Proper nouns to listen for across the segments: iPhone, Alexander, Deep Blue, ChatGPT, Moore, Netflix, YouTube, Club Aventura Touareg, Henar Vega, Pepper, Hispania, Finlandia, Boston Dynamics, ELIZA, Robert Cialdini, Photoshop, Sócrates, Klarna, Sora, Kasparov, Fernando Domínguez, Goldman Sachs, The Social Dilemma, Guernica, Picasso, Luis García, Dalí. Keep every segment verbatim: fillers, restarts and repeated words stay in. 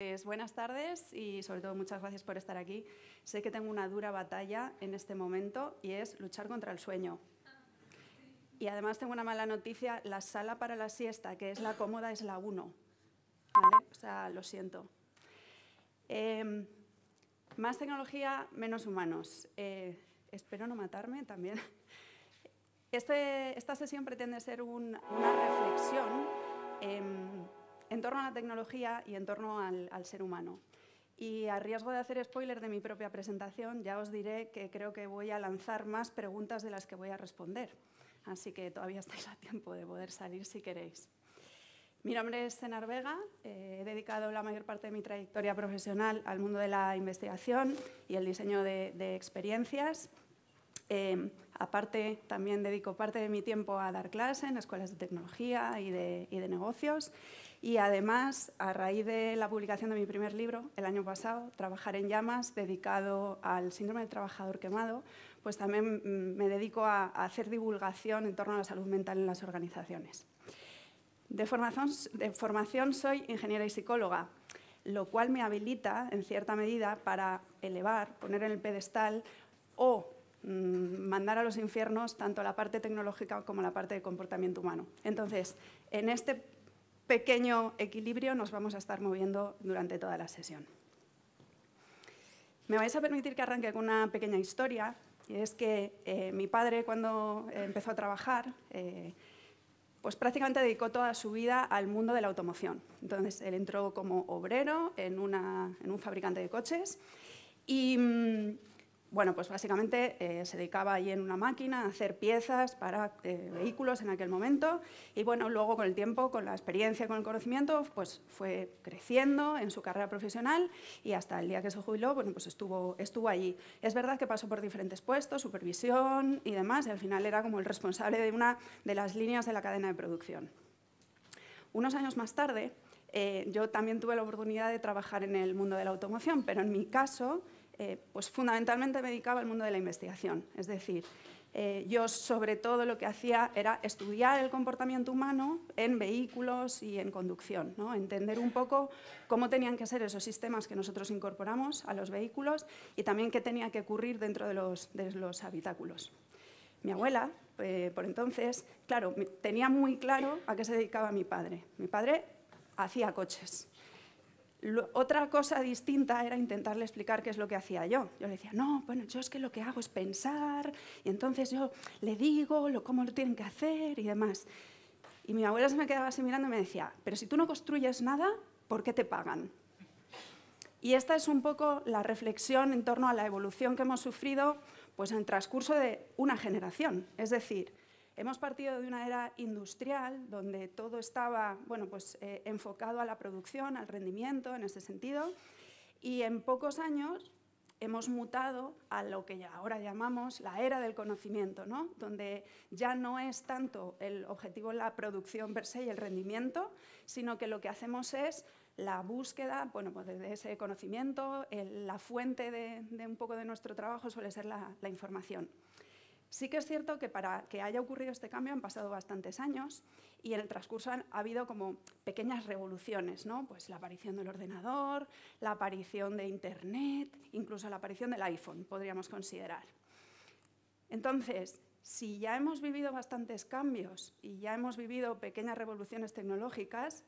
Pues buenas tardes y sobre todo muchas gracias por estar aquí. Sé que tengo una dura batalla en este momento y es luchar contra el sueño. Y además tengo una mala noticia, la sala para la siesta, que es la cómoda, es la uno. ¿Vale? O sea, lo siento. Eh, más tecnología, menos humanos. Eh, espero no matarme también. Este, esta sesión pretende ser un, una reflexión eh, en torno a la tecnología y en torno al, al ser humano. Y a riesgo de hacer spoiler de mi propia presentación, ya os diré que creo que voy a lanzar más preguntas de las que voy a responder. Así que todavía estáis a tiempo de poder salir si queréis. Mi nombre es Henar Vega, eh, he dedicado la mayor parte de mi trayectoria profesional al mundo de la investigación y el diseño de, de experiencias. Eh, aparte, también dedico parte de mi tiempo a dar clase en escuelas de tecnología y de, y de negocios. Y además, a raíz de la publicación de mi primer libro, el año pasado, Trabajar en llamas, dedicado al síndrome del trabajador quemado, pues también me dedico a, a hacer divulgación en torno a la salud mental en las organizaciones. De formación, de formación soy ingeniera y psicóloga, lo cual me habilita, en cierta medida, para elevar, poner en el pedestal o mandar a los infiernos tanto la parte tecnológica como la parte de comportamiento humano. Entonces, en este pequeño equilibrio nos vamos a estar moviendo durante toda la sesión. Me vais a permitir que arranque con una pequeña historia, y es que eh, mi padre, cuando empezó a trabajar, eh, pues prácticamente dedicó toda su vida al mundo de la automoción. Entonces, él entró como obrero en, una, en un fabricante de coches y Mmm, Bueno, pues básicamente eh, se dedicaba ahí en una máquina a hacer piezas para eh, vehículos en aquel momento y bueno, luego con el tiempo, con la experiencia, con el conocimiento, pues fue creciendo en su carrera profesional y hasta el día que se jubiló, bueno, pues estuvo, estuvo allí. Es verdad que pasó por diferentes puestos, supervisión y demás, y al final era como el responsable de una de las líneas de la cadena de producción. Unos años más tarde, eh, yo también tuve la oportunidad de trabajar en el mundo de la automoción, pero en mi caso Eh, pues fundamentalmente me dedicaba al mundo de la investigación. Es decir, eh, yo sobre todo lo que hacía era estudiar el comportamiento humano en vehículos y en conducción, ¿no? Entender un poco cómo tenían que ser esos sistemas que nosotros incorporamos a los vehículos y también qué tenía que ocurrir dentro de los, de los habitáculos. Mi abuela, eh, por entonces, claro, tenía muy claro a qué se dedicaba mi padre. Mi padre hacía coches. Otra cosa distinta era intentarle explicar qué es lo que hacía yo. Yo le decía, no, bueno, yo es que lo que hago es pensar, y entonces yo le digo lo, cómo lo tienen que hacer y demás. Y mi abuela se me quedaba así mirando y me decía, pero si tú no construyes nada, ¿por qué te pagan? Y esta es un poco la reflexión en torno a la evolución que hemos sufrido pues, en el transcurso de una generación. Es decir, hemos partido de una era industrial donde todo estaba bueno, pues, eh, enfocado a la producción, al rendimiento, en ese sentido, y en pocos años hemos mutado a lo que ya ahora llamamos la era del conocimiento, ¿no? Donde ya no es tanto el objetivo la producción per se y el rendimiento, sino que lo que hacemos es la búsqueda bueno, pues de ese conocimiento, el, la fuente de, de un poco de nuestro trabajo suele ser la, la información. Sí que es cierto que para que haya ocurrido este cambio han pasado bastantes años y en el transcurso han, ha habido como pequeñas revoluciones, ¿no? Pues la aparición del ordenador, la aparición de Internet, incluso la aparición del iPhone, podríamos considerar. Entonces, si ya hemos vivido bastantes cambios y ya hemos vivido pequeñas revoluciones tecnológicas,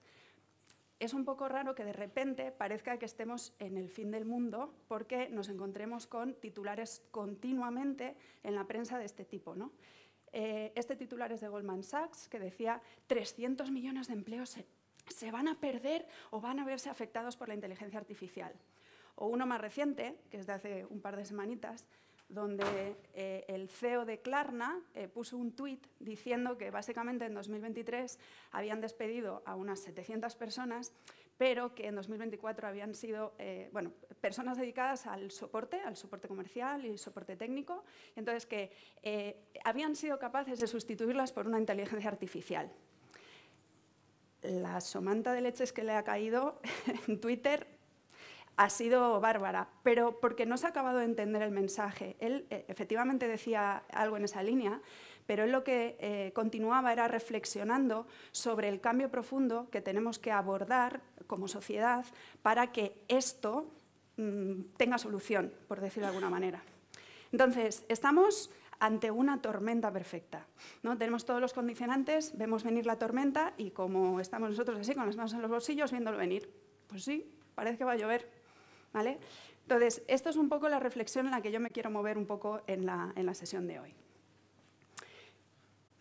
es un poco raro que de repente parezca que estemos en el fin del mundo porque nos encontremos con titulares continuamente en la prensa de este tipo, ¿no? Eh, este titular es de Goldman Sachs que decía trescientos millones de empleos se, se van a perder o van a verse afectados por la inteligencia artificial. O uno más reciente, que es de hace un par de semanitas, donde eh, el C E O de Klarna eh, puso un tuit diciendo que básicamente en dos mil veintitrés habían despedido a unas setecientas personas, pero que en dos mil veinticuatro habían sido eh, bueno, personas dedicadas al soporte, al soporte comercial y soporte técnico, entonces que eh, habían sido capaces de sustituirlas por una inteligencia artificial. La somanta de leches que le ha caído en Twitter ha sido bárbara, pero porque no se ha acabado de entender el mensaje. Él eh, efectivamente decía algo en esa línea, pero él lo que eh, continuaba era reflexionando sobre el cambio profundo que tenemos que abordar como sociedad para que esto mmm, tenga solución, por decirlo de alguna manera. Entonces, estamos ante una tormenta perfecta, ¿no? Tenemos todos los condicionantes, vemos venir la tormenta y como estamos nosotros así, con las manos en los bolsillos, viéndolo venir, pues sí, parece que va a llover, ¿vale? Entonces, esto es un poco la reflexión en la que yo me quiero mover un poco en la, en la sesión de hoy.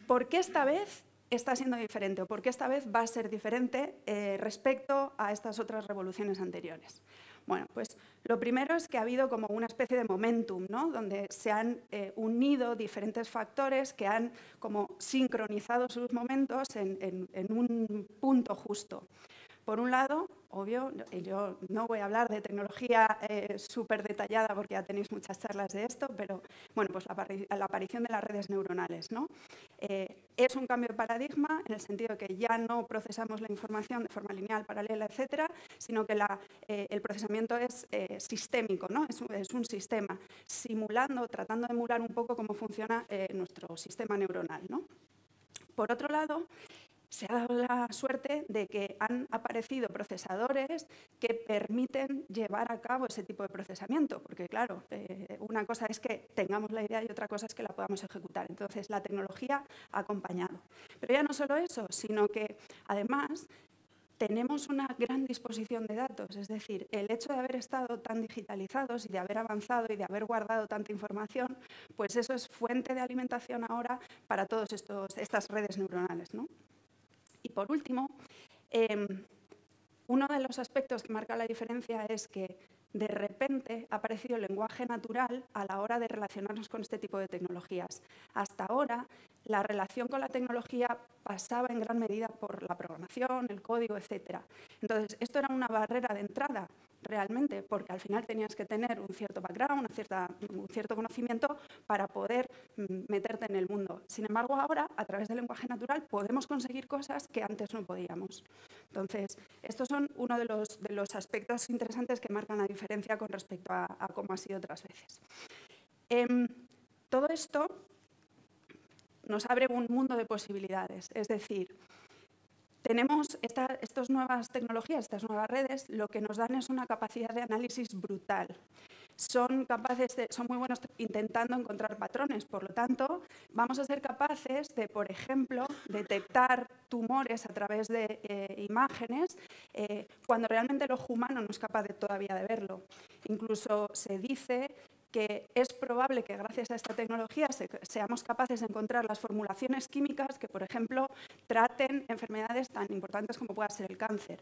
¿Por qué esta vez está siendo diferente o por qué esta vez va a ser diferente eh, respecto a estas otras revoluciones anteriores? Bueno, pues lo primero es que ha habido como una especie de momentum, ¿no? Donde se han eh, unido diferentes factores que han como sincronizado sus momentos en, en, en un punto justo. Por un lado, obvio, yo no voy a hablar de tecnología eh, súper detallada porque ya tenéis muchas charlas de esto, pero bueno, pues la, la aparición de las redes neuronales, ¿no? Eh, es un cambio de paradigma en el sentido que ya no procesamos la información de forma lineal, paralela, etcétera, sino que la, eh, el procesamiento es eh, sistémico, ¿no? Es un, es un sistema, simulando, tratando de emular un poco cómo funciona eh, nuestro sistema neuronal, ¿no? Por otro lado, se ha dado la suerte de que han aparecido procesadores que permiten llevar a cabo ese tipo de procesamiento, porque claro, eh, una cosa es que tengamos la idea y otra cosa es que la podamos ejecutar. Entonces, la tecnología ha acompañado. Pero ya no solo eso, sino que además tenemos una gran disposición de datos, es decir, el hecho de haber estado tan digitalizados y de haber avanzado y de haber guardado tanta información, pues eso es fuente de alimentación ahora para todas estas redes neuronales, ¿no? Y por último, eh, uno de los aspectos que marca la diferencia es que de repente ha aparecido el lenguaje natural a la hora de relacionarnos con este tipo de tecnologías. Hasta ahora, la relación con la tecnología pasaba en gran medida por la programación, el código, etcétera. Entonces, esto era una barrera de entrada realmente, porque al final tenías que tener un cierto background, una cierta, un cierto conocimiento para poder meterte en el mundo. Sin embargo, ahora, a través del lenguaje natural, podemos conseguir cosas que antes no podíamos. Entonces, estos son uno de los, de los aspectos interesantes que marcan la diferencia con respecto a, a cómo ha sido otras veces. Eh, todo esto nos abre un mundo de posibilidades, es decir, tenemos esta, estas nuevas tecnologías, estas nuevas redes, lo que nos dan es una capacidad de análisis brutal. Son capaces de, son muy buenos intentando encontrar patrones, por lo tanto, vamos a ser capaces de, por ejemplo, detectar tumores a través de eh, imágenes eh, cuando realmente el ojo humano no es capaz de, todavía de verlo. Incluso se dice que es probable que gracias a esta tecnología se, seamos capaces de encontrar las formulaciones químicas que, por ejemplo, traten enfermedades tan importantes como pueda ser el cáncer.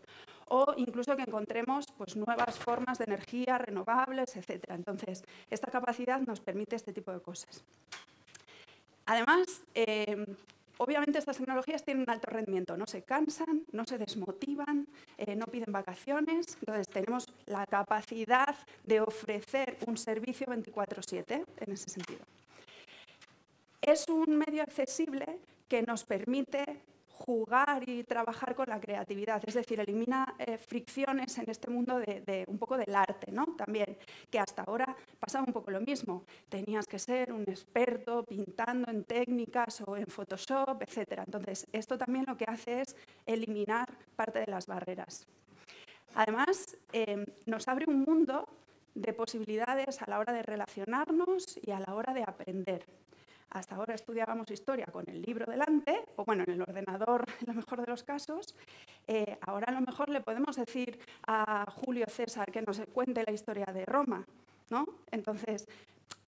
O incluso que encontremos pues, nuevas formas de energía renovables, etcétera. Entonces, esta capacidad nos permite este tipo de cosas. Además, eh, obviamente estas tecnologías tienen un alto rendimiento, no se cansan, no se desmotivan, eh, no piden vacaciones, entonces tenemos la capacidad de ofrecer un servicio veinticuatro siete en ese sentido. Es un medio accesible que nos permite jugar y trabajar con la creatividad, es decir, elimina eh, fricciones en este mundo de, de un poco del arte, ¿no? También, que hasta ahora pasaba un poco lo mismo. Tenías que ser un experto pintando en técnicas o en Photoshop, etcétera. Entonces, esto también lo que hace es eliminar parte de las barreras. Además, eh, nos abre un mundo de posibilidades a la hora de relacionarnos y a la hora de aprender. Hasta ahora estudiábamos historia con el libro delante, o bueno, en el ordenador, en lo mejor de los casos. Eh, ahora a lo mejor le podemos decir a Julio César que nos cuente la historia de Roma, ¿no? Entonces,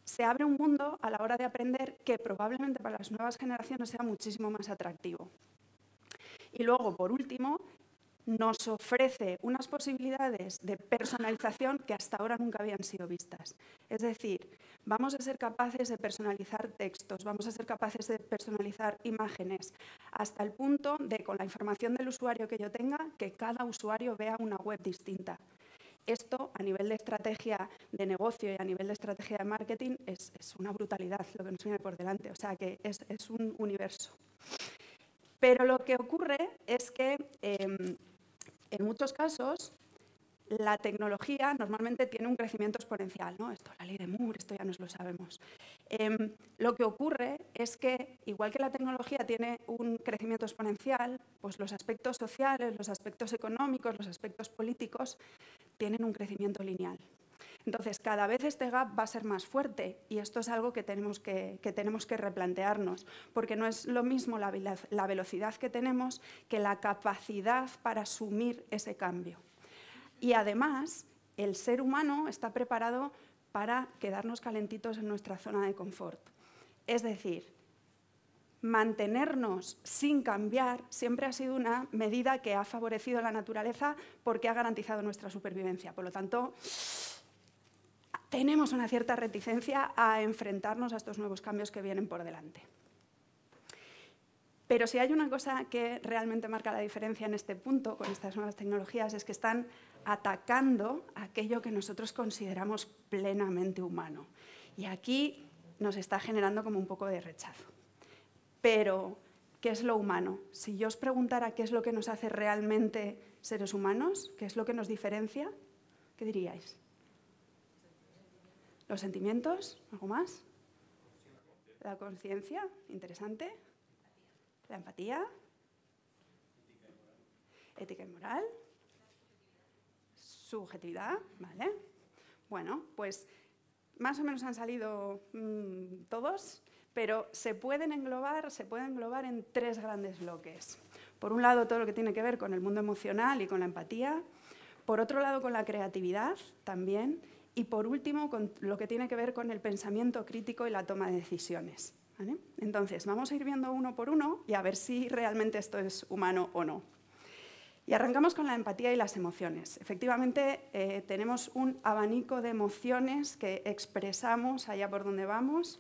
se abre un mundo a la hora de aprender que probablemente para las nuevas generaciones sea muchísimo más atractivo. Y luego, por último, nos ofrece unas posibilidades de personalización que hasta ahora nunca habían sido vistas. Es decir, vamos a ser capaces de personalizar textos, vamos a ser capaces de personalizar imágenes, hasta el punto de, con la información del usuario que yo tenga, que cada usuario vea una web distinta. Esto, a nivel de estrategia de negocio y a nivel de estrategia de marketing, es, es una brutalidad lo que nos viene por delante, o sea que es, es un universo. Pero lo que ocurre es que eh, en muchos casos la tecnología normalmente tiene un crecimiento exponencial, ¿no? Esto, la ley de Moore, esto ya nos lo sabemos. Eh, lo que ocurre es que, igual que la tecnología tiene un crecimiento exponencial, pues los aspectos sociales, los aspectos económicos, los aspectos políticos tienen un crecimiento lineal. Entonces, cada vez este gap va a ser más fuerte y esto es algo que tenemos que, que, tenemos que replantearnos, porque no es lo mismo la, la velocidad que tenemos que la capacidad para asumir ese cambio. Y además, el ser humano está preparado para quedarnos calentitos en nuestra zona de confort. Es decir, mantenernos sin cambiar siempre ha sido una medida que ha favorecido la naturaleza porque ha garantizado nuestra supervivencia. Por lo tanto, tenemos una cierta reticencia a enfrentarnos a estos nuevos cambios que vienen por delante. Pero si hay una cosa que realmente marca la diferencia en este punto con estas nuevas tecnologías es que están atacando aquello que nosotros consideramos plenamente humano. Y aquí nos está generando como un poco de rechazo. Pero, ¿qué es lo humano? Si yo os preguntara qué es lo que nos hace realmente seres humanos, qué es lo que nos diferencia, ¿qué diríais? ¿Los sentimientos? ¿Algo más? La conciencia, interesante. La empatía. Ética y moral. Subjetividad, ¿vale? Bueno, pues más o menos han salido mmm, todos, pero se pueden englobar, se pueden englobar en tres grandes bloques. Por un lado, todo lo que tiene que ver con el mundo emocional y con la empatía. Por otro lado, con la creatividad también. Y por último, con lo que tiene que ver con el pensamiento crítico y la toma de decisiones, ¿vale? Entonces, vamos a ir viendo uno por uno y a ver si realmente esto es humano o no. Y arrancamos con la empatía y las emociones. Efectivamente, eh, tenemos un abanico de emociones que expresamos allá por donde vamos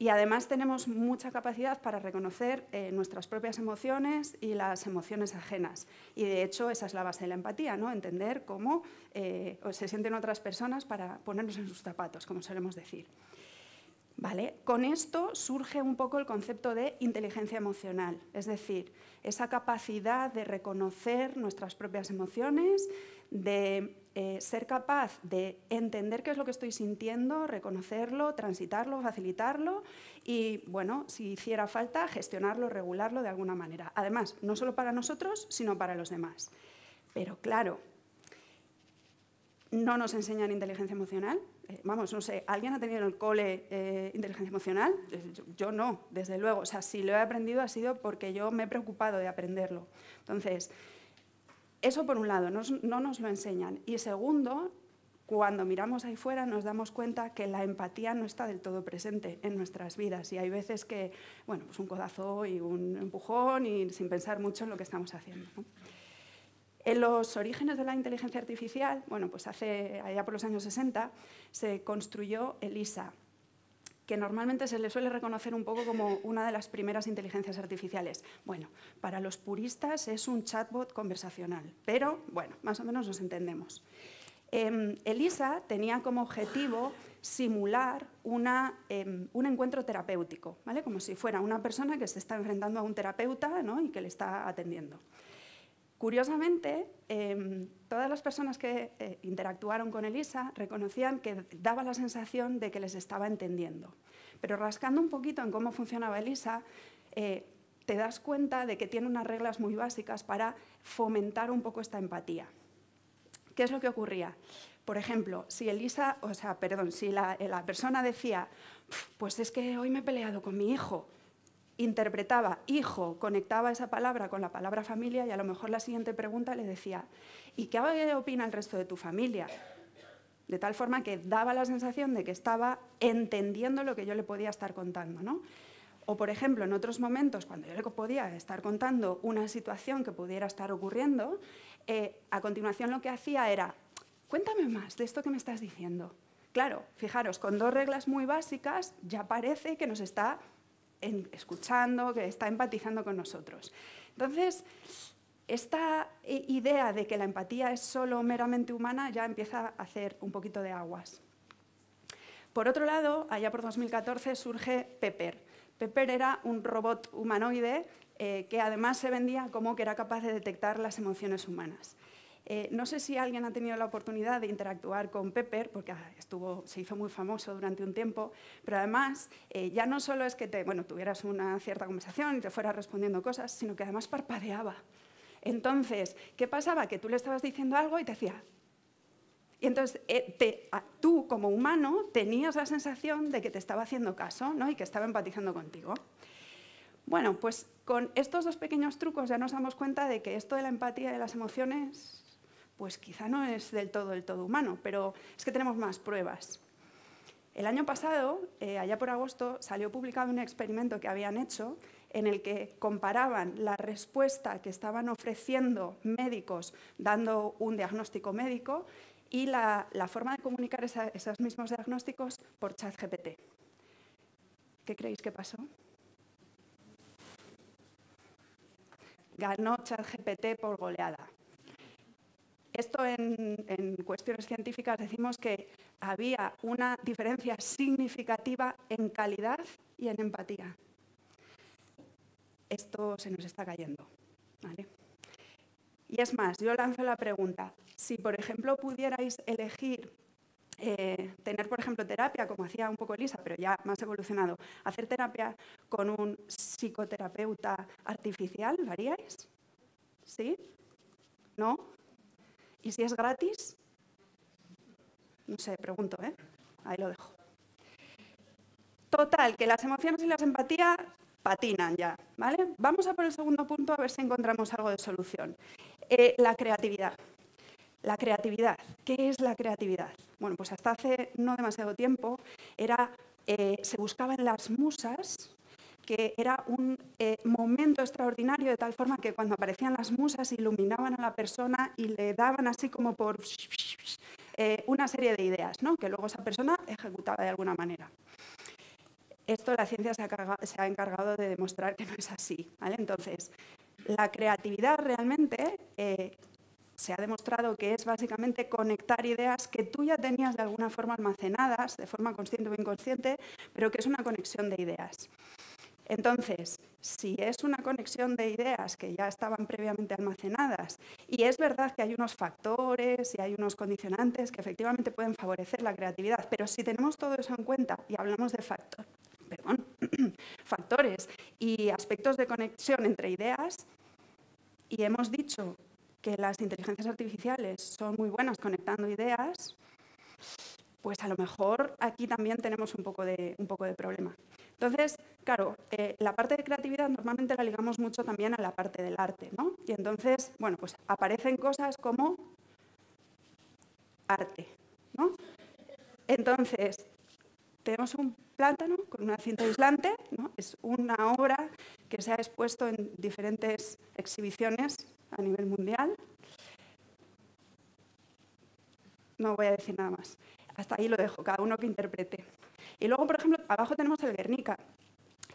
y además tenemos mucha capacidad para reconocer eh, nuestras propias emociones y las emociones ajenas. Y de hecho, esa es la base de la empatía, ¿no? Entender cómo eh, se sienten otras personas para ponernos en sus zapatos, como solemos decir. ¿Vale? Con esto surge un poco el concepto de inteligencia emocional, es decir, esa capacidad de reconocer nuestras propias emociones, de eh, ser capaz de entender qué es lo que estoy sintiendo, reconocerlo, transitarlo, facilitarlo y, bueno, si hiciera falta, gestionarlo, regularlo de alguna manera. Además, no solo para nosotros, sino para los demás. Pero, claro, no nos enseñan inteligencia emocional. Eh, vamos, no sé, ¿alguien ha tenido en el cole eh, inteligencia emocional? Yo, yo no, desde luego. O sea, si lo he aprendido ha sido porque yo me he preocupado de aprenderlo. Entonces, eso por un lado, no, no nos lo enseñan. Y segundo, cuando miramos ahí fuera nos damos cuenta que la empatía no está del todo presente en nuestras vidas y hay veces que, bueno, pues un codazo y un empujón y sin pensar mucho en lo que estamos haciendo, ¿no? En los orígenes de la inteligencia artificial, bueno, pues hace, allá por los años sesenta, se construyó ELIZA, que normalmente se le suele reconocer un poco como una de las primeras inteligencias artificiales. Bueno, para los puristas es un chatbot conversacional, pero bueno, más o menos nos entendemos. Eh, ELIZA tenía como objetivo simular una, eh, un encuentro terapéutico, ¿vale? Como si fuera una persona que se está enfrentando a un terapeuta, ¿no? Y que le está atendiendo. Curiosamente, eh, todas las personas que eh, interactuaron con ELIZA reconocían que daba la sensación de que les estaba entendiendo. Pero rascando un poquito en cómo funcionaba ELIZA, eh, te das cuenta de que tiene unas reglas muy básicas para fomentar un poco esta empatía. ¿Qué es lo que ocurría? Por ejemplo, si ELIZA, o sea, perdón, si la, la persona decía, pues es que hoy me he peleado con mi hijo, interpretaba hijo, conectaba esa palabra con la palabra familia y a lo mejor la siguiente pregunta le decía ¿y qué opina el resto de tu familia? De tal forma que daba la sensación de que estaba entendiendo lo que yo le podía estar contando, ¿no? O, por ejemplo, en otros momentos, cuando yo le podía estar contando una situación que pudiera estar ocurriendo, eh, a continuación lo que hacía era cuéntame más de esto que me estás diciendo. Claro, fijaros, con dos reglas muy básicas ya parece que nos está escuchando, que está empatizando con nosotros. Entonces, esta idea de que la empatía es solo meramente humana ya empieza a hacer un poquito de aguas. Por otro lado, allá por dos mil catorce surge Pepper. Pepper era un robot humanoide eh, que además se vendía como que era capaz de detectar las emociones humanas. Eh, no sé si alguien ha tenido la oportunidad de interactuar con Pepper, porque estuvo, se hizo muy famoso durante un tiempo, pero además eh, ya no solo es que te, bueno, tuvieras una cierta conversación y te fueras respondiendo cosas, sino que además parpadeaba. Entonces, ¿qué pasaba? Que tú le estabas diciendo algo y te hacía... Y entonces eh, te, a, tú, como humano, tenías la sensación de que te estaba haciendo caso, ¿no? Y que estaba empatizando contigo. Bueno, pues con estos dos pequeños trucos ya nos damos cuenta de que esto de la empatía y de las emociones, pues quizá no es del todo, del todo humano, pero es que tenemos más pruebas. El año pasado, eh, allá por agosto, salió publicado un experimento que habían hecho en el que comparaban la respuesta que estaban ofreciendo médicos dando un diagnóstico médico y la, la forma de comunicar esa, esos mismos diagnósticos por ChatGPT. ¿Qué creéis que pasó? Ganó ChatGPT por goleada. Esto en, en cuestiones científicas decimos que había una diferencia significativa en calidad y en empatía. Esto se nos está cayendo, ¿vale? Y es más, yo lanzo la pregunta, si por ejemplo pudierais elegir eh, tener por ejemplo terapia, como hacía un poco Elisa, pero ya más evolucionado, hacer terapia con un psicoterapeuta artificial, ¿lo haríais? ¿Sí? ¿No? ¿Y si es gratis? No sé, pregunto, ¿eh? Ahí lo dejo. Total, que las emociones y las empatías patinan ya, ¿vale? Vamos a por el segundo punto a ver si encontramos algo de solución. Eh, la creatividad. La creatividad. ¿Qué es la creatividad? Bueno, pues hasta hace no demasiado tiempo era, eh, se buscaban las musas, que era un eh, momento extraordinario de tal forma que cuando aparecían las musas iluminaban a la persona y le daban así como por eh, una serie de ideas, ¿no? Que luego esa persona ejecutaba de alguna manera. Esto la ciencia se ha, cargado, se ha encargado de demostrar que no es así, ¿vale? Entonces, la creatividad realmente eh, se ha demostrado que es básicamente conectar ideas que tú ya tenías de alguna forma almacenadas, de forma consciente o inconsciente, pero que es una conexión de ideas. Entonces, si es una conexión de ideas que ya estaban previamente almacenadas y es verdad que hay unos factores y hay unos condicionantes que efectivamente pueden favorecer la creatividad, pero si tenemos todo eso en cuenta y hablamos de factor, perdón, factores y aspectos de conexión entre ideas y hemos dicho que las inteligencias artificiales son muy buenas conectando ideas, pues a lo mejor aquí también tenemos un poco de, un poco de problema. Entonces, claro, eh, la parte de creatividad normalmente la ligamos mucho también a la parte del arte, ¿no? Y entonces, bueno, pues aparecen cosas como arte, ¿no? Entonces, tenemos un plátano con una cinta aislante, ¿no? Es una obra que se ha expuesto en diferentes exhibiciones a nivel mundial. No voy a decir nada más. Hasta ahí lo dejo, cada uno que interprete. Y luego, por ejemplo, abajo tenemos el Guernica.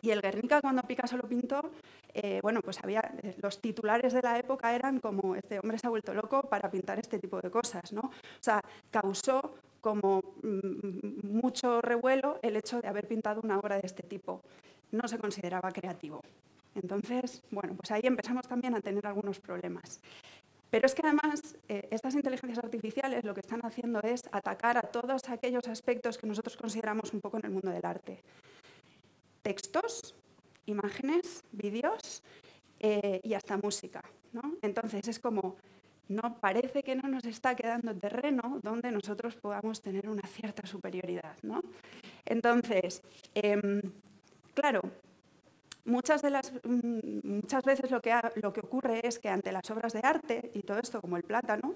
Y el Guernica, cuando Picasso lo pintó, eh, bueno, pues había, los titulares de la época eran como este hombre se ha vuelto loco para pintar este tipo de cosas, ¿no? O sea, causó como mm, mucho revuelo el hecho de haber pintado una obra de este tipo. No se consideraba creativo. Entonces, bueno, pues ahí empezamos también a tener algunos problemas. Pero es que además eh, estas inteligencias artificiales lo que están haciendo es atacar a todos aquellos aspectos que nosotros consideramos un poco en el mundo del arte. Textos, imágenes, vídeos eh, y hasta música, ¿no? Entonces es como, no parece que no nos está quedando terreno donde nosotros podamos tener una cierta superioridad, ¿no? Entonces, eh, claro... Muchas, de las, muchas veces lo que, ha, lo que ocurre es que ante las obras de arte y todo esto, como el plátano,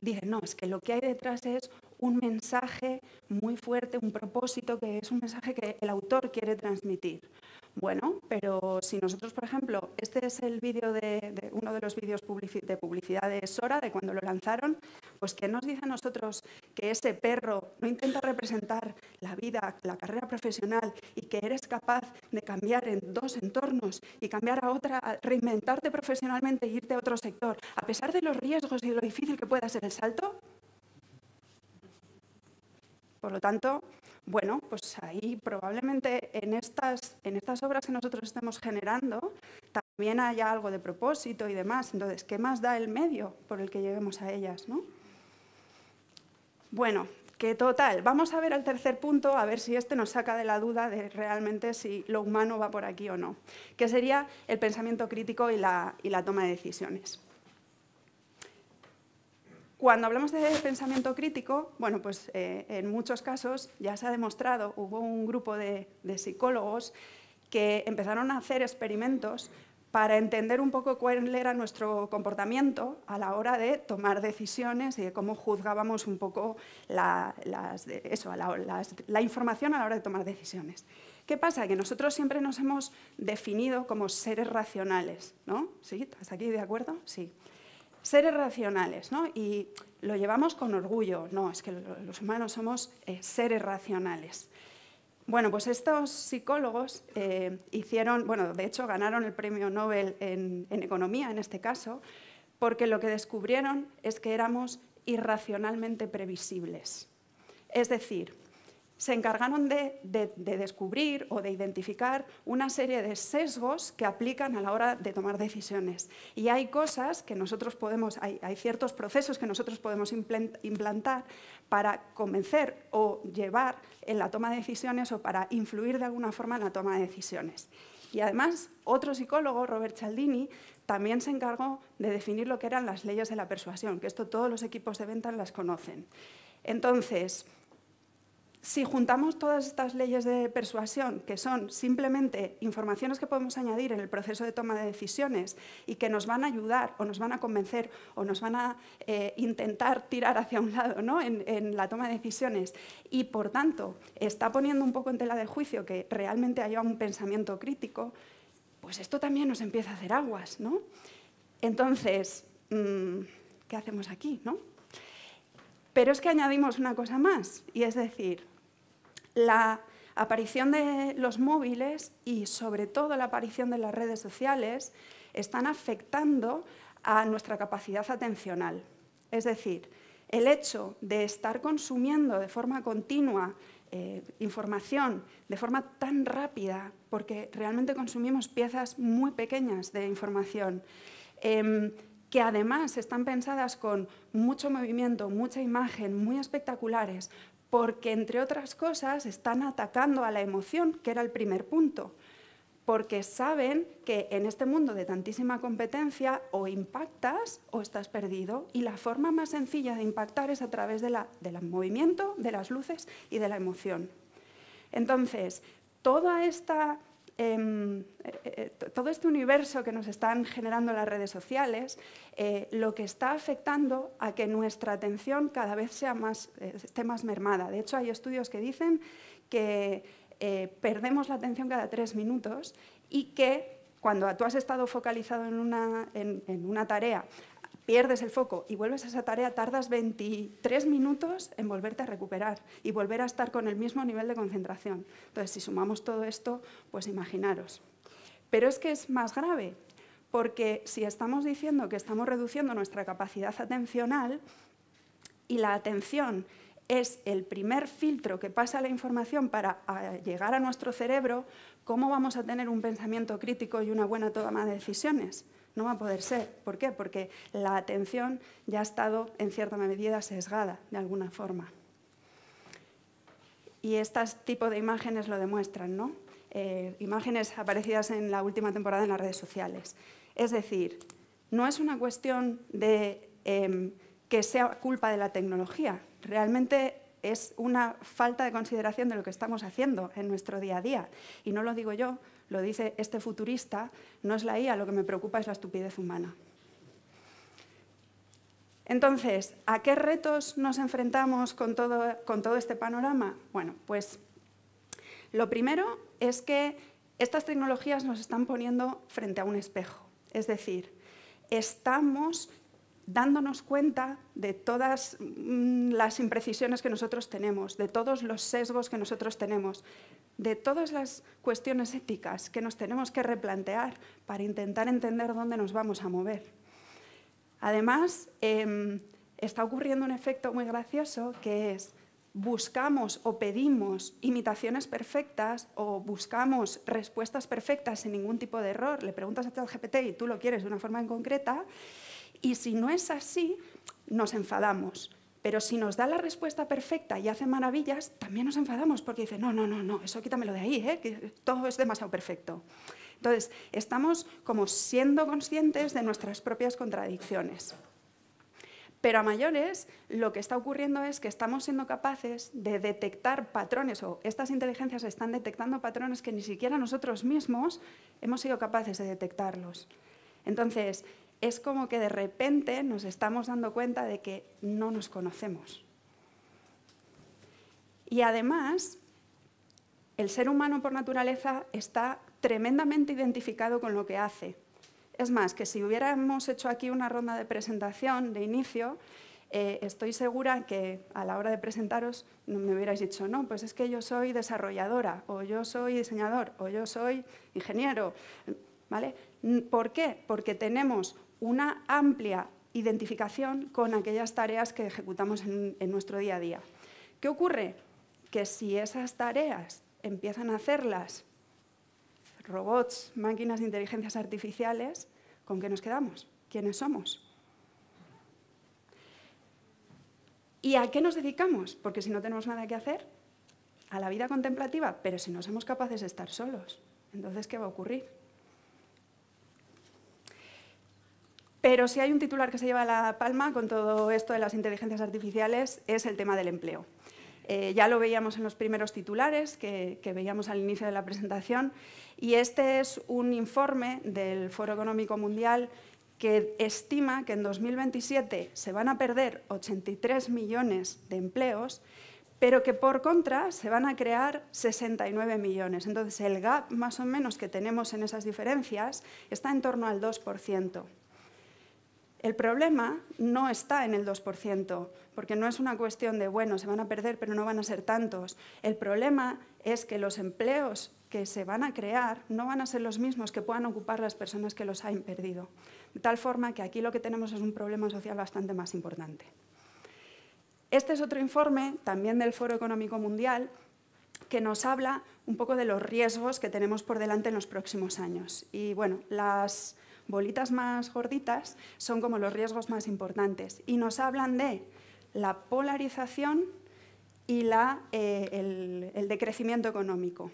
dicen, no, es que lo que hay detrás es un mensaje muy fuerte, un propósito que es un mensaje que el autor quiere transmitir. Bueno, pero si nosotros, por ejemplo, este es el vídeo de, de uno de los vídeos publici de publicidad de Sora, de cuando lo lanzaron, pues ¿qué nos dice a nosotros que ese perro no intenta representar la vida, la carrera profesional y que eres capaz de cambiar en dos entornos y cambiar a otra, a reinventarte profesionalmente e irte a otro sector, a pesar de los riesgos y lo difícil que pueda ser el salto? Por lo tanto, bueno, pues ahí probablemente en estas, en estas obras que nosotros estemos generando también haya algo de propósito y demás. Entonces, ¿qué más da el medio por el que lleguemos a ellas, no? Bueno, que total, vamos a ver al tercer punto, a ver si este nos saca de la duda de realmente si lo humano va por aquí o no, que sería el pensamiento crítico y la, y la toma de decisiones. Cuando hablamos de pensamiento crítico, bueno, pues eh, en muchos casos ya se ha demostrado, hubo un grupo de, de psicólogos que empezaron a hacer experimentos para entender un poco cuál era nuestro comportamiento a la hora de tomar decisiones y de cómo juzgábamos un poco la, las, eso, la, las, la información a la hora de tomar decisiones. ¿Qué pasa? Que nosotros siempre nos hemos definido como seres racionales, ¿no? ¿Sí? ¿Hasta aquí de acuerdo? Sí. Seres racionales, ¿no? Y lo llevamos con orgullo. No, es que los humanos somos eh, seres racionales. Bueno, pues estos psicólogos eh, hicieron, bueno, de hecho ganaron el premio Nobel en, en economía, en este caso, porque lo que descubrieron es que éramos irracionalmente previsibles. Es decir, se encargaron de, de, de descubrir o de identificar una serie de sesgos que aplican a la hora de tomar decisiones. Y hay cosas que nosotros podemos, hay, hay ciertos procesos que nosotros podemos implantar para convencer o llevar en la toma de decisiones o para influir de alguna forma en la toma de decisiones. Y además, otro psicólogo, Robert Cialdini, también se encargó de definir lo que eran las leyes de la persuasión, que esto todos los equipos de ventas las conocen. Entonces, si juntamos todas estas leyes de persuasión, que son simplemente informaciones que podemos añadir en el proceso de toma de decisiones y que nos van a ayudar o nos van a convencer o nos van a eh, intentar tirar hacia un lado, ¿no?, en, en la toma de decisiones, y por tanto está poniendo un poco en tela de juicio que realmente haya un pensamiento crítico, pues esto también nos empieza a hacer aguas, ¿no? Entonces, mmm, ¿qué hacemos aquí, no? Pero es que añadimos una cosa más, y es decir, la aparición de los móviles y sobre todo la aparición de las redes sociales están afectando a nuestra capacidad atencional. Es decir, el hecho de estar consumiendo de forma continua eh, información, de forma tan rápida, porque realmente consumimos piezas muy pequeñas de información, eh, que además están pensadas con mucho movimiento, mucha imagen, muy espectaculares, porque, entre otras cosas, están atacando a la emoción, que era el primer punto, porque saben que en este mundo de tantísima competencia o impactas o estás perdido, y la forma más sencilla de impactar es a través de la, del movimiento, de las luces y de la emoción. Entonces, toda esta... Eh, eh, todo este universo que nos están generando las redes sociales, eh, lo que está afectando a que nuestra atención cada vez sea más, eh, esté más mermada. De hecho, hay estudios que dicen que eh, perdemos la atención cada tres minutos y que cuando tú has estado focalizado en una, en, en una tarea, pierdes el foco y vuelves a esa tarea, tardas veintitrés minutos en volverte a recuperar y volver a estar con el mismo nivel de concentración. Entonces, si sumamos todo esto, pues imaginaros. Pero es que es más grave, porque si estamos diciendo que estamos reduciendo nuestra capacidad atencional y la atención es el primer filtro que pasa la información para llegar a nuestro cerebro, ¿cómo vamos a tener un pensamiento crítico y una buena toma de decisiones? No va a poder ser. ¿Por qué? Porque la atención ya ha estado, en cierta medida, sesgada de alguna forma. Y este tipo de imágenes lo demuestran, ¿no? Eh, imágenes aparecidas en la última temporada en las redes sociales. Es decir, no es una cuestión de eh, que sea culpa de la tecnología. Realmente es una falta de consideración de lo que estamos haciendo en nuestro día a día. Y no lo digo yo, lo dice este futurista, no es la I A, lo que me preocupa es la estupidez humana. Entonces, ¿a qué retos nos enfrentamos con todo, con todo este panorama? Bueno, pues lo primero es que estas tecnologías nos están poniendo frente a un espejo. Es decir, estamos dándonos cuenta de todas las imprecisiones que nosotros tenemos, de todos los sesgos que nosotros tenemos, de todas las cuestiones éticas que nos tenemos que replantear para intentar entender dónde nos vamos a mover. Además, eh, está ocurriendo un efecto muy gracioso, que es buscamos o pedimos imitaciones perfectas o buscamos respuestas perfectas sin ningún tipo de error. Le preguntas a ChatGPT y tú lo quieres de una forma en concreta y si no es así, nos enfadamos. Pero si nos da la respuesta perfecta y hace maravillas, también nos enfadamos porque dice no, no, no, no, eso quítamelo de ahí, ¿eh? Que todo es demasiado perfecto. Entonces, estamos como siendo conscientes de nuestras propias contradicciones. Pero a mayores, lo que está ocurriendo es que estamos siendo capaces de detectar patrones, o estas inteligencias están detectando patrones que ni siquiera nosotros mismos hemos sido capaces de detectarlos. Entonces, es como que de repente nos estamos dando cuenta de que no nos conocemos. Y además, el ser humano por naturaleza está tremendamente identificado con lo que hace. Es más, que si hubiéramos hecho aquí una ronda de presentación de inicio, eh, estoy segura que a la hora de presentaros me hubierais dicho no, pues es que yo soy desarrolladora, o yo soy diseñador, o yo soy ingeniero, ¿vale? ¿Por qué? Porque tenemos una amplia identificación con aquellas tareas que ejecutamos en, en nuestro día a día. ¿Qué ocurre? Que si esas tareas empiezan a hacerlas robots, máquinas de inteligencias artificiales, ¿con qué nos quedamos? ¿Quiénes somos? ¿Y a qué nos dedicamos? Porque si no tenemos nada que hacer, a la vida contemplativa, pero si no somos capaces de estar solos, entonces ¿qué va a ocurrir? Pero si hay un titular que se lleva la palma con todo esto de las inteligencias artificiales, es el tema del empleo. Eh, ya lo veíamos en los primeros titulares que, que veíamos al inicio de la presentación y este es un informe del Foro Económico Mundial que estima que en dos mil veintisiete se van a perder ochenta y tres millones de empleos, pero que por contra se van a crear sesenta y nueve millones. Entonces el gap más o menos que tenemos en esas diferencias está en torno al dos por ciento. El problema no está en el dos por ciento, porque no es una cuestión de, bueno, se van a perder, pero no van a ser tantos. El problema es que los empleos que se van a crear no van a ser los mismos que puedan ocupar las personas que los han perdido. De tal forma que aquí lo que tenemos es un problema social bastante más importante. Este es otro informe, también del Foro Económico Mundial, que nos habla un poco de los riesgos que tenemos por delante en los próximos años. Y bueno, las bolitas más gorditas son como los riesgos más importantes y nos hablan de la polarización y la, eh, el, el decrecimiento económico.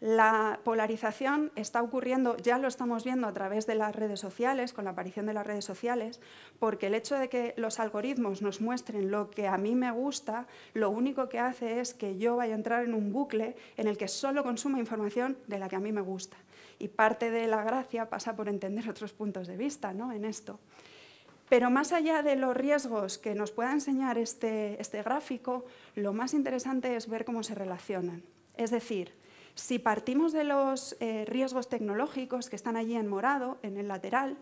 La polarización está ocurriendo, ya lo estamos viendo a través de las redes sociales, con la aparición de las redes sociales, porque el hecho de que los algoritmos nos muestren lo que a mí me gusta, lo único que hace es que yo vaya a entrar en un bucle en el que solo consumo información de la que a mí me gusta. Y parte de la gracia pasa por entender otros puntos de vista, ¿no?, en esto. Pero más allá de los riesgos que nos pueda enseñar este, este gráfico, lo más interesante es ver cómo se relacionan. Es decir, si partimos de los eh, riesgos tecnológicos que están allí en morado, en el lateral,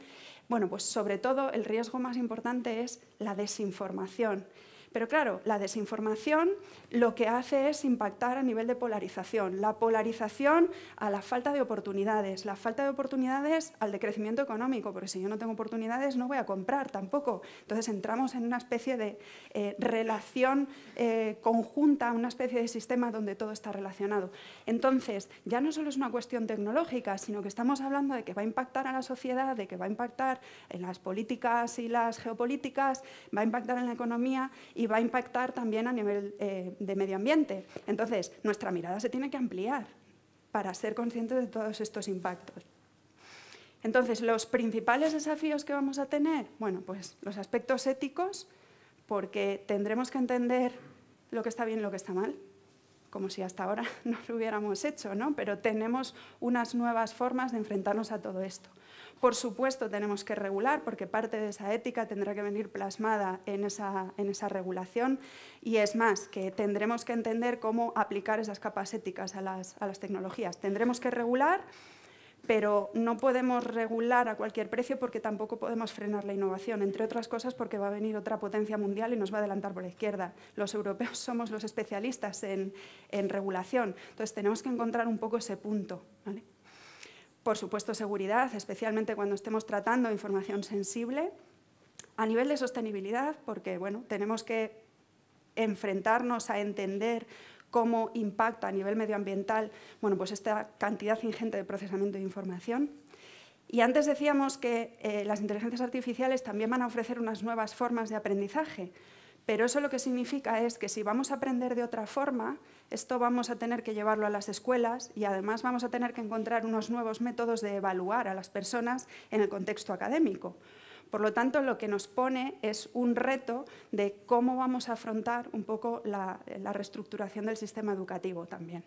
bueno, pues sobre todo el riesgo más importante es la desinformación. Pero claro, la desinformación lo que hace es impactar a nivel de polarización. La polarización a la falta de oportunidades, la falta de oportunidades al decrecimiento económico, porque si yo no tengo oportunidades no voy a comprar tampoco. Entonces entramos en una especie de eh, relación eh, conjunta, una especie de sistema donde todo está relacionado. Entonces, ya no solo es una cuestión tecnológica, sino que estamos hablando de que va a impactar a la sociedad, de que va a impactar en las políticas y las geopolíticas, va a impactar en la economía y va a impactar también a nivel eh, de medio ambiente. Entonces, nuestra mirada se tiene que ampliar para ser conscientes de todos estos impactos. Entonces, los principales desafíos que vamos a tener, bueno, pues los aspectos éticos, porque tendremos que entender lo que está bien y lo que está mal, como si hasta ahora no lo hubiéramos hecho, ¿no? Pero tenemos unas nuevas formas de enfrentarnos a todo esto. Por supuesto, tenemos que regular, porque parte de esa ética tendrá que venir plasmada en esa, en esa regulación. Y es más, que tendremos que entender cómo aplicar esas capas éticas a las, a las tecnologías. Tendremos que regular, pero no podemos regular a cualquier precio porque tampoco podemos frenar la innovación, entre otras cosas porque va a venir otra potencia mundial y nos va a adelantar por la izquierda. Los europeos somos los especialistas en, en regulación, entonces tenemos que encontrar un poco ese punto, ¿vale? Por supuesto, seguridad, especialmente cuando estemos tratando información sensible. A nivel de sostenibilidad, porque bueno, tenemos que enfrentarnos a entender cómo impacta a nivel medioambiental, bueno, pues esta cantidad ingente de procesamiento de información. Y antes decíamos que eh, las inteligencias artificiales también van a ofrecer unas nuevas formas de aprendizaje, pero eso lo que significa es que si vamos a aprender de otra forma, esto vamos a tener que llevarlo a las escuelas y además vamos a tener que encontrar unos nuevos métodos de evaluar a las personas en el contexto académico. Por lo tanto, lo que nos pone es un reto de cómo vamos a afrontar un poco la, la reestructuración del sistema educativo también.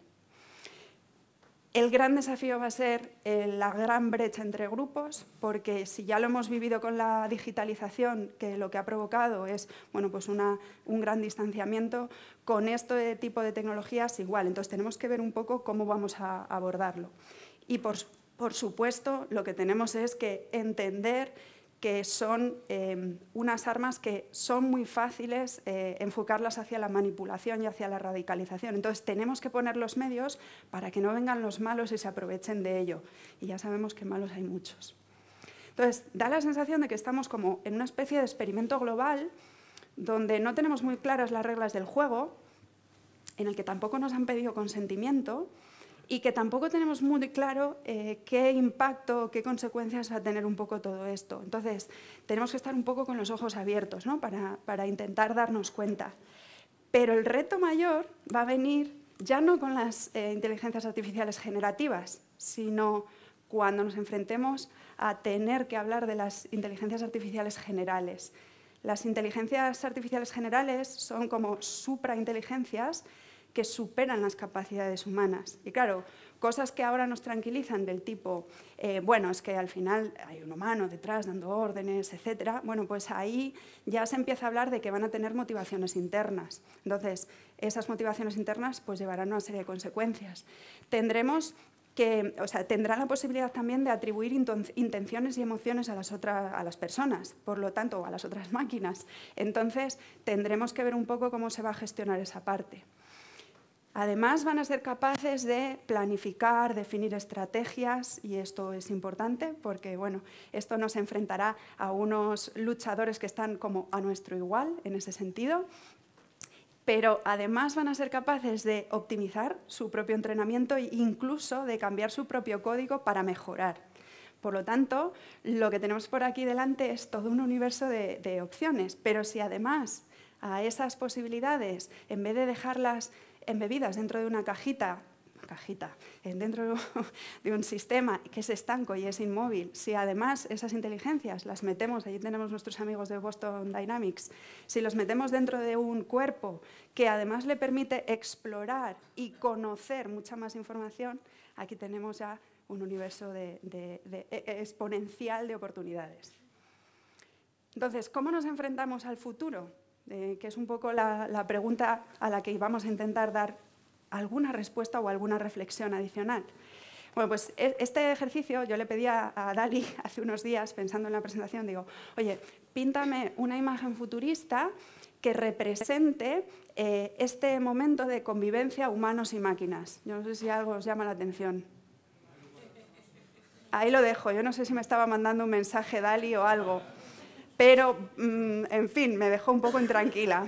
El gran desafío va a ser eh, la gran brecha entre grupos, porque si ya lo hemos vivido con la digitalización, que lo que ha provocado es bueno, pues una, un gran distanciamiento, con este tipo de tecnologías igual. Entonces tenemos que ver un poco cómo vamos a abordarlo. Y por, por supuesto lo que tenemos es que entender que son eh, unas armas que son muy fáciles eh, enfocarlas hacia la manipulación y hacia la radicalización. Entonces, tenemos que poner los medios para que no vengan los malos y se aprovechen de ello. Y ya sabemos que malos hay muchos. Entonces, da la sensación de que estamos como en una especie de experimento global donde no tenemos muy claras las reglas del juego, en el que tampoco nos han pedido consentimiento, y que tampoco tenemos muy claro eh, qué impacto, qué consecuencias va a tener un poco todo esto. Entonces, tenemos que estar un poco con los ojos abiertos, ¿no? para, para intentar darnos cuenta. Pero el reto mayor va a venir ya no con las eh, inteligencias artificiales generativas, sino cuando nos enfrentemos a tener que hablar de las inteligencias artificiales generales. Las inteligencias artificiales generales son como suprainteligencias que superan las capacidades humanas. Y claro, cosas que ahora nos tranquilizan del tipo, eh, bueno, es que al final hay un humano detrás dando órdenes, etcétera. Bueno, pues ahí ya se empieza a hablar de que van a tener motivaciones internas. Entonces, esas motivaciones internas pues llevarán a una serie de consecuencias. Tendremos que, o sea, tendrán la posibilidad también de atribuir intenciones y emociones a las, otras, a las personas, por lo tanto, a las otras máquinas. Entonces, tendremos que ver un poco cómo se va a gestionar esa parte. Además, van a ser capaces de planificar, definir estrategias, y esto es importante porque bueno, esto nos enfrentará a unos luchadores que están como a nuestro igual en ese sentido, pero además van a ser capaces de optimizar su propio entrenamiento e incluso de cambiar su propio código para mejorar. Por lo tanto, lo que tenemos por aquí delante es todo un universo de, de opciones, pero si además a esas posibilidades, en vez de dejarlas embebidas dentro de una cajita, cajita, dentro de un sistema que es estanco y es inmóvil, si además esas inteligencias las metemos, allí tenemos nuestros amigos de Boston Dynamics, si los metemos dentro de un cuerpo que además le permite explorar y conocer mucha más información, aquí tenemos ya un universo de, de, de, de exponencial de oportunidades. Entonces, ¿cómo nos enfrentamos al futuro? Eh, que es un poco la, la pregunta a la que vamos a intentar dar alguna respuesta o alguna reflexión adicional. Bueno, pues este ejercicio yo le pedí a, a Dalí hace unos días, pensando en la presentación, digo, oye, píntame una imagen futurista que represente eh, este momento de convivencia humanos y máquinas. Yo no sé si algo os llama la atención. Ahí lo dejo, yo no sé si me estaba mandando un mensaje Dalí o algo. Pero, en fin, me dejó un poco intranquila.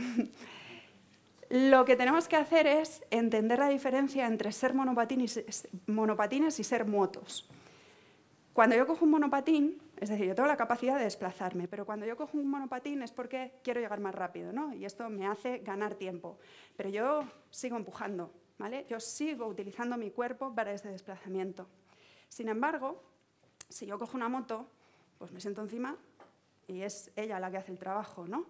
Lo que tenemos que hacer es entender la diferencia entre ser monopatines, monopatines y ser motos. Cuando yo cojo un monopatín, es decir, yo tengo la capacidad de desplazarme, pero cuando yo cojo un monopatín es porque quiero llegar más rápido, ¿no? Y esto me hace ganar tiempo. Pero yo sigo empujando, ¿vale? Yo sigo utilizando mi cuerpo para este desplazamiento. Sin embargo, si yo cojo una moto, pues me siento encima y es ella la que hace el trabajo, ¿no?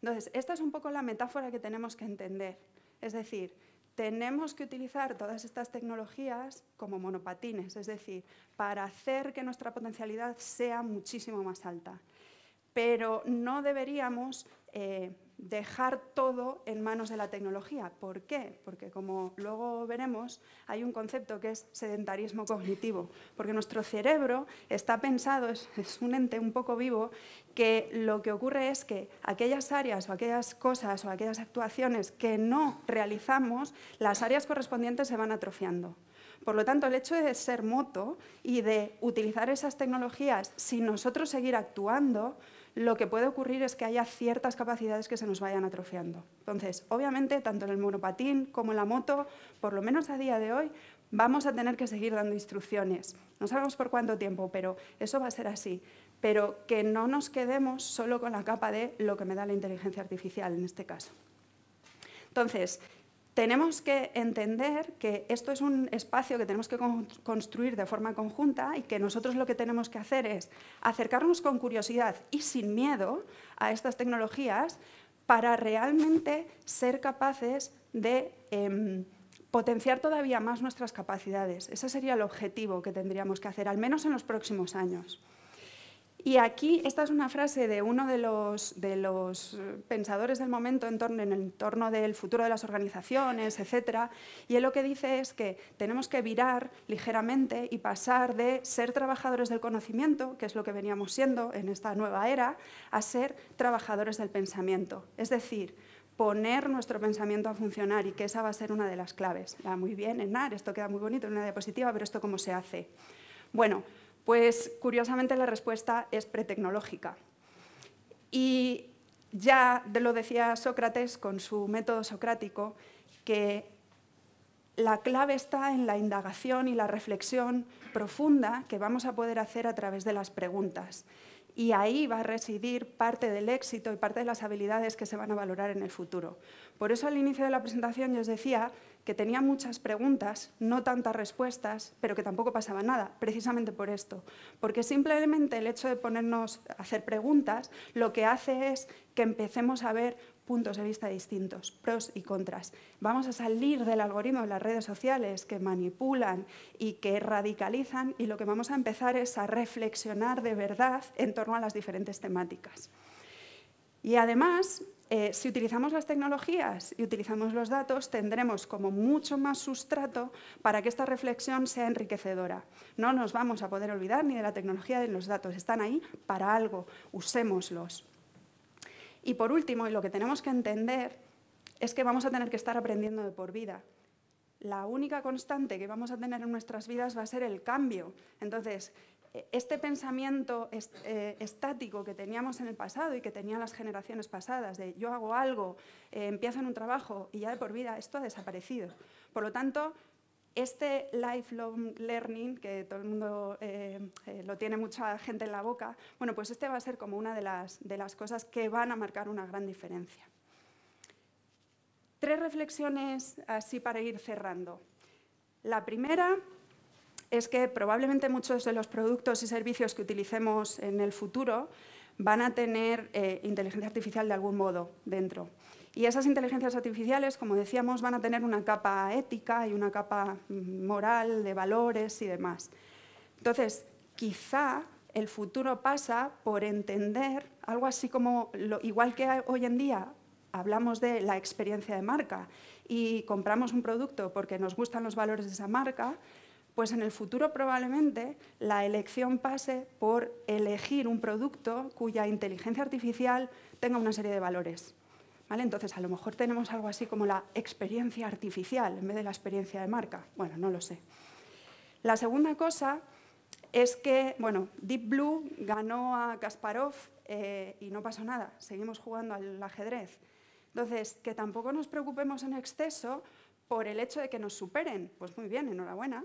Entonces, esta es un poco la metáfora que tenemos que entender. Es decir, tenemos que utilizar todas estas tecnologías como monopatines, es decir, para hacer que nuestra potencialidad sea muchísimo más alta. Pero no deberíamos eh, dejar todo en manos de la tecnología. ¿Por qué? Porque, como luego veremos, hay un concepto que es sedentarismo cognitivo, porque nuestro cerebro está pensado, es, es un ente un poco vivo, que lo que ocurre es que aquellas áreas o aquellas cosas o aquellas actuaciones que no realizamos, las áreas correspondientes se van atrofiando. Por lo tanto, el hecho de ser moto y de utilizar esas tecnologías sin nosotros seguir actuando lo que puede ocurrir es que haya ciertas capacidades que se nos vayan atrofiando. Entonces, obviamente, tanto en el monopatín como en la moto, por lo menos a día de hoy, vamos a tener que seguir dando instrucciones. No sabemos por cuánto tiempo, pero eso va a ser así. Pero que no nos quedemos solo con la capa de lo que me da la inteligencia artificial, en este caso. Entonces, tenemos que entender que esto es un espacio que tenemos que con- construir de forma conjunta y que nosotros lo que tenemos que hacer es acercarnos con curiosidad y sin miedo a estas tecnologías para realmente ser capaces de eh, potenciar todavía más nuestras capacidades. Ese sería el objetivo que tendríamos que hacer, al menos en los próximos años. Y aquí, esta es una frase de uno de los, de los pensadores del momento en, torno, en el entorno del futuro de las organizaciones, etcétera, y él lo que dice es que tenemos que virar ligeramente y pasar de ser trabajadores del conocimiento, que es lo que veníamos siendo en esta nueva era, a ser trabajadores del pensamiento. Es decir, poner nuestro pensamiento a funcionar y que esa va a ser una de las claves. Ah, muy bien, Henar, esto queda muy bonito en una diapositiva, pero ¿esto cómo se hace? Bueno, pues, curiosamente, la respuesta es pretecnológica. Y ya lo decía Sócrates con su método socrático, que la clave está en la indagación y la reflexión profunda que vamos a poder hacer a través de las preguntas. Y ahí va a residir parte del éxito y parte de las habilidades que se van a valorar en el futuro. Por eso, al inicio de la presentación, yo os decía que tenía muchas preguntas, no tantas respuestas, pero que tampoco pasaba nada, precisamente por esto. Porque simplemente el hecho de ponernos a hacer preguntas lo que hace es que empecemos a ver puntos de vista distintos, pros y contras. Vamos a salir del algoritmo de las redes sociales que manipulan y que radicalizan, y lo que vamos a empezar es a reflexionar de verdad en torno a las diferentes temáticas. Y además, eh, si utilizamos las tecnologías y utilizamos los datos, tendremos como mucho más sustrato para que esta reflexión sea enriquecedora. No nos vamos a poder olvidar ni de la tecnología ni de los datos, están ahí para algo, usémoslos. Y por último, y lo que tenemos que entender, es que vamos a tener que estar aprendiendo de por vida. La única constante que vamos a tener en nuestras vidas va a ser el cambio. Entonces, este pensamiento est- eh, estático que teníamos en el pasado y que tenían las generaciones pasadas, de yo hago algo, eh, empiezo en un trabajo y ya de por vida, esto ha desaparecido. Por lo tanto, este lifelong learning, que todo el mundo eh, eh, lo tiene mucha gente en la boca, bueno, pues este va a ser como una de las, de las cosas que van a marcar una gran diferencia. Tres reflexiones así para ir cerrando. La primera es que probablemente muchos de los productos y servicios que utilicemos en el futuro van a tener eh, inteligencia artificial de algún modo dentro. Y esas inteligencias artificiales, como decíamos, van a tener una capa ética y una capa moral de valores y demás. Entonces, quizá el futuro pasa por entender algo así como, lo, igual que hoy en día hablamos de la experiencia de marca y compramos un producto porque nos gustan los valores de esa marca, pues en el futuro probablemente la elección pase por elegir un producto cuya inteligencia artificial tenga una serie de valores. ¿Vale? Entonces, a lo mejor tenemos algo así como la experiencia artificial en vez de la experiencia de marca. Bueno, no lo sé. La segunda cosa es que, bueno, Deep Blue ganó a Kasparov eh, y no pasó nada, seguimos jugando al ajedrez. Entonces, que tampoco nos preocupemos en exceso por el hecho de que nos superen. Pues muy bien, enhorabuena,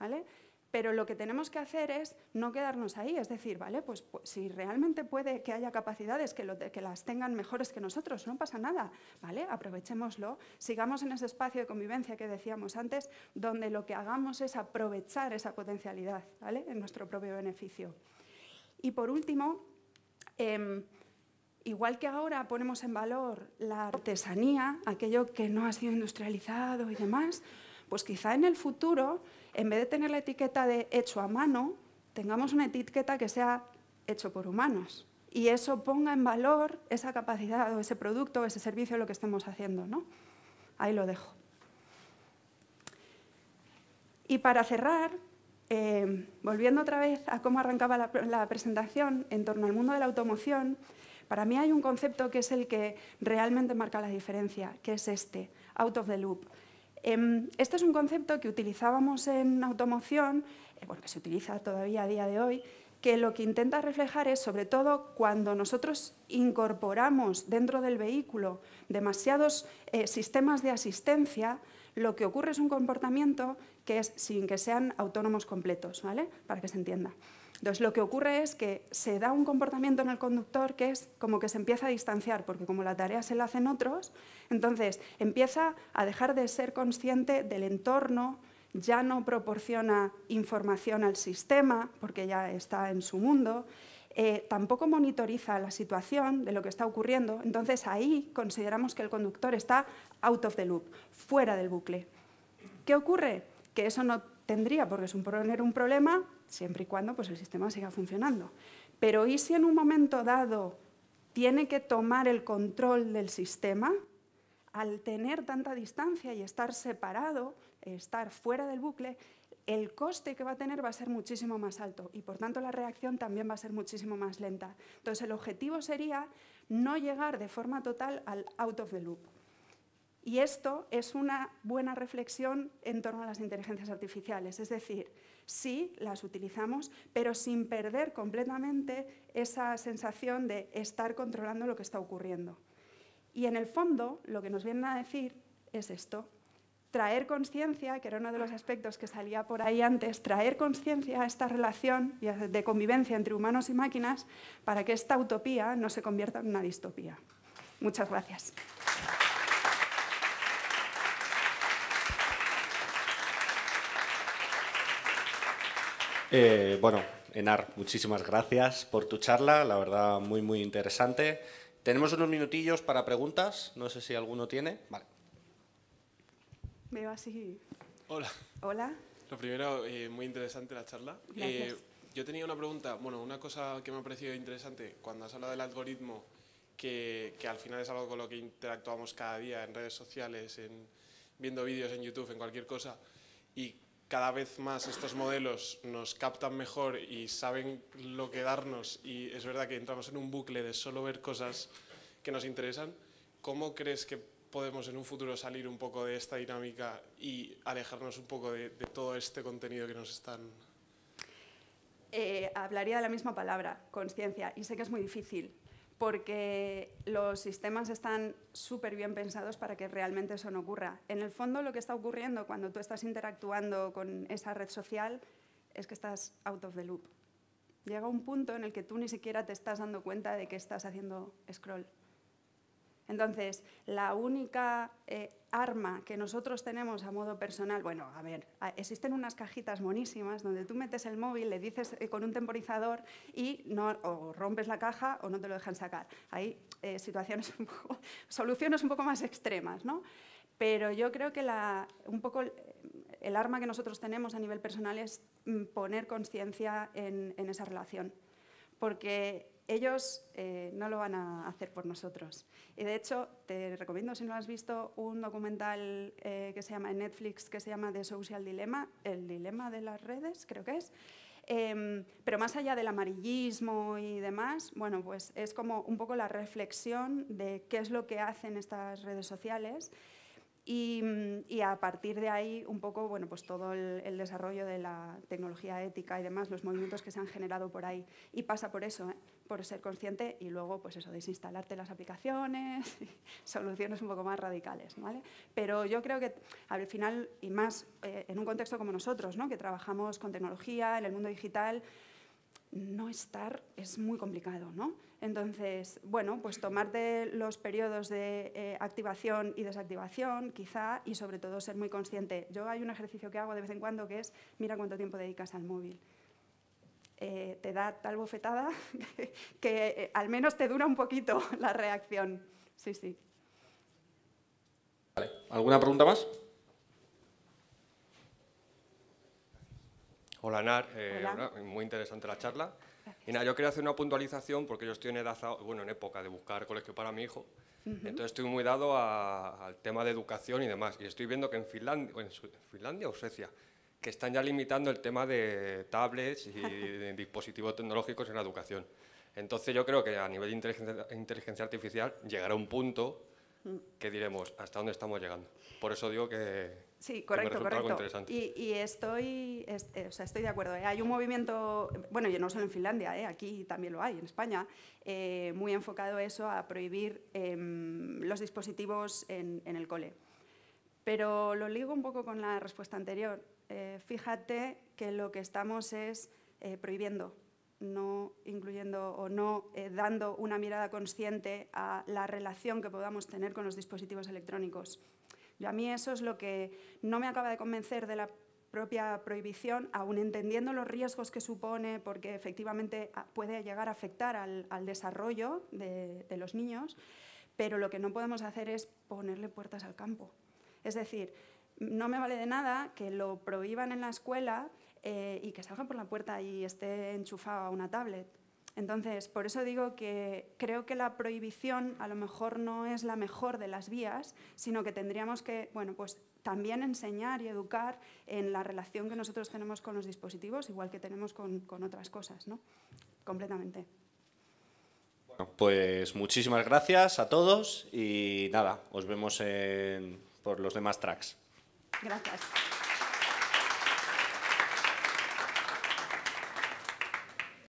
¿vale? Pero lo que tenemos que hacer es no quedarnos ahí, es decir, vale, pues, pues si realmente puede que haya capacidades que, lo, que las tengan mejores que nosotros, no pasa nada, ¿vale? Aprovechémoslo, sigamos en ese espacio de convivencia que decíamos antes, donde lo que hagamos es aprovechar esa potencialidad, ¿vale? En nuestro propio beneficio. Y por último, eh, igual que ahora ponemos en valor la artesanía, aquello que no ha sido industrializado y demás, pues quizá en el futuro, en vez de tener la etiqueta de hecho a mano, tengamos una etiqueta que sea hecho por humanos. Y eso ponga en valor esa capacidad o ese producto o ese servicio, lo que estemos haciendo, ¿no? Ahí lo dejo. Y para cerrar, eh, volviendo otra vez a cómo arrancaba la, la presentación en torno al mundo de la automoción, para mí hay un concepto que es el que realmente marca la diferencia, que es este, out of the loop. Este es un concepto que utilizábamos en automoción, bueno, que se utiliza todavía a día de hoy, que lo que intenta reflejar es, sobre todo cuando nosotros incorporamos dentro del vehículo demasiados eh, sistemas de asistencia, lo que ocurre es un comportamiento que es sin que sean autónomos completos, ¿vale? Para que se entienda. Entonces, lo que ocurre es que se da un comportamiento en el conductor que es como que se empieza a distanciar, porque como la tarea se la hacen otros, entonces empieza a dejar de ser consciente del entorno, ya no proporciona información al sistema, porque ya está en su mundo, eh, tampoco monitoriza la situación de lo que está ocurriendo, entonces ahí consideramos que el conductor está out of the loop, fuera del bucle. ¿Qué ocurre? Que eso no tendría por qué suponer un problema, siempre y cuando pues, el sistema siga funcionando. Pero ¿y si en un momento dado tiene que tomar el control del sistema? Al tener tanta distancia y estar separado, estar fuera del bucle, el coste que va a tener va a ser muchísimo más alto y, por tanto, la reacción también va a ser muchísimo más lenta. Entonces, el objetivo sería no llegar de forma total al out of the loop. Y esto es una buena reflexión en torno a las inteligencias artificiales, es decir, sí, las utilizamos, pero sin perder completamente esa sensación de estar controlando lo que está ocurriendo. Y en el fondo, lo que nos vienen a decir es esto, traer conciencia, que era uno de los aspectos que salía por ahí antes, traer conciencia a esta relación de convivencia entre humanos y máquinas para que esta utopía no se convierta en una distopía. Muchas gracias. Eh, bueno, Henar, muchísimas gracias por tu charla, la verdad muy muy interesante. Tenemos unos minutillos para preguntas, no sé si alguno tiene. Vale. Veo así. Hola. Hola. Lo primero, eh, muy interesante la charla. Eh, yo tenía una pregunta, bueno, una cosa que me ha parecido interesante cuando has hablado del algoritmo, que, que al final es algo con lo que interactuamos cada día en redes sociales, en, viendo vídeos en YouTube, en cualquier cosa, y cada vez más estos modelos nos captan mejor y saben lo que darnos y es verdad que entramos en un bucle de solo ver cosas que nos interesan. ¿Cómo crees que podemos en un futuro salir un poco de esta dinámica y alejarnos un poco de, de todo este contenido que nos están...? Eh, hablaría de la misma palabra, consciencia, y sé que es muy difícil, porque los sistemas están súper bien pensados para que realmente eso no ocurra. En el fondo, lo que está ocurriendo cuando tú estás interactuando con esa red social es que estás out of the loop. Llega un punto en el que tú ni siquiera te estás dando cuenta de que estás haciendo scroll. Entonces, la única eh, arma que nosotros tenemos a modo personal, bueno, a ver, existen unas cajitas monísimas donde tú metes el móvil, le dices eh, con un temporizador y no, o rompes la caja o no te lo dejan sacar. Hay eh, situaciones un poco, soluciones un poco más extremas, ¿no? Pero yo creo que la, un poco el arma que nosotros tenemos a nivel personal es poner conciencia en, en esa relación, porque ellos eh, no lo van a hacer por nosotros. Y de hecho, te recomiendo, si no has visto, un documental eh, que se llama en Netflix, que se llama The Social Dilemma, el dilema de las redes, creo que es. Eh, pero más allá del amarillismo y demás, bueno, pues es como un poco la reflexión de qué es lo que hacen estas redes sociales. Y, y a partir de ahí, un poco, bueno, pues todo el, el desarrollo de la tecnología ética y demás, los movimientos que se han generado por ahí. Y pasa por eso, ¿eh? Por ser consciente y luego, pues eso, desinstalarte las aplicaciones, soluciones un poco más radicales, ¿vale? Pero yo creo que al final, y más eh, en un contexto como nosotros, ¿no? Que trabajamos con tecnología, en el mundo digital, no estar es muy complicado, ¿no? Entonces, bueno, pues tomarte los periodos de eh, activación y desactivación, quizá, y sobre todo ser muy consciente. Yo hay un ejercicio que hago de vez en cuando que es, mira cuánto tiempo dedicas al móvil. Eh, te da tal bofetada que, que eh, al menos te dura un poquito la reacción. Sí, sí. Vale. ¿Alguna pregunta más? Hola, Henar. Eh, Hola. Muy interesante la charla. Y nada, yo quería hacer una puntualización porque yo estoy en edad, bueno, en época de buscar colegio para mi hijo, uh-huh. Entonces estoy muy dado a, al tema de educación y demás, y estoy viendo que en Finlandia, en Finlandia o Suecia, que están ya limitando el tema de tablets y de dispositivos tecnológicos en la educación. Entonces yo creo que a nivel de inteligencia, inteligencia artificial llegará un punto que diremos hasta dónde estamos llegando. Por eso digo que, sí, correcto, que me resulta algo interesante. Y, y estoy, es, eh, o sea, estoy de acuerdo. ¿eh? Hay un movimiento, bueno, yo no solo en Finlandia, ¿eh? aquí también lo hay, en España, eh, muy enfocado eso a prohibir eh, los dispositivos en, en el cole. Pero lo ligo un poco con la respuesta anterior. Eh, fíjate que lo que estamos es eh, prohibiendo, no incluyendo o no eh, dando una mirada consciente a la relación que podamos tener con los dispositivos electrónicos. Yo a mí eso es lo que no me acaba de convencer de la propia prohibición, aún entendiendo los riesgos que supone, porque efectivamente puede llegar a afectar al, al desarrollo de, de los niños, pero lo que no podemos hacer es ponerle puertas al campo. Es decir, no me vale de nada que lo prohíban en la escuela eh, y que salga por la puerta y esté enchufado a una tablet. Entonces, por eso digo que creo que la prohibición a lo mejor no es la mejor de las vías, sino que tendríamos que, bueno, pues también enseñar y educar en la relación que nosotros tenemos con los dispositivos, igual que tenemos con, con otras cosas, ¿no? Completamente. Bueno, pues muchísimas gracias a todos y nada, os vemos en, por los demás tracks. Gracias.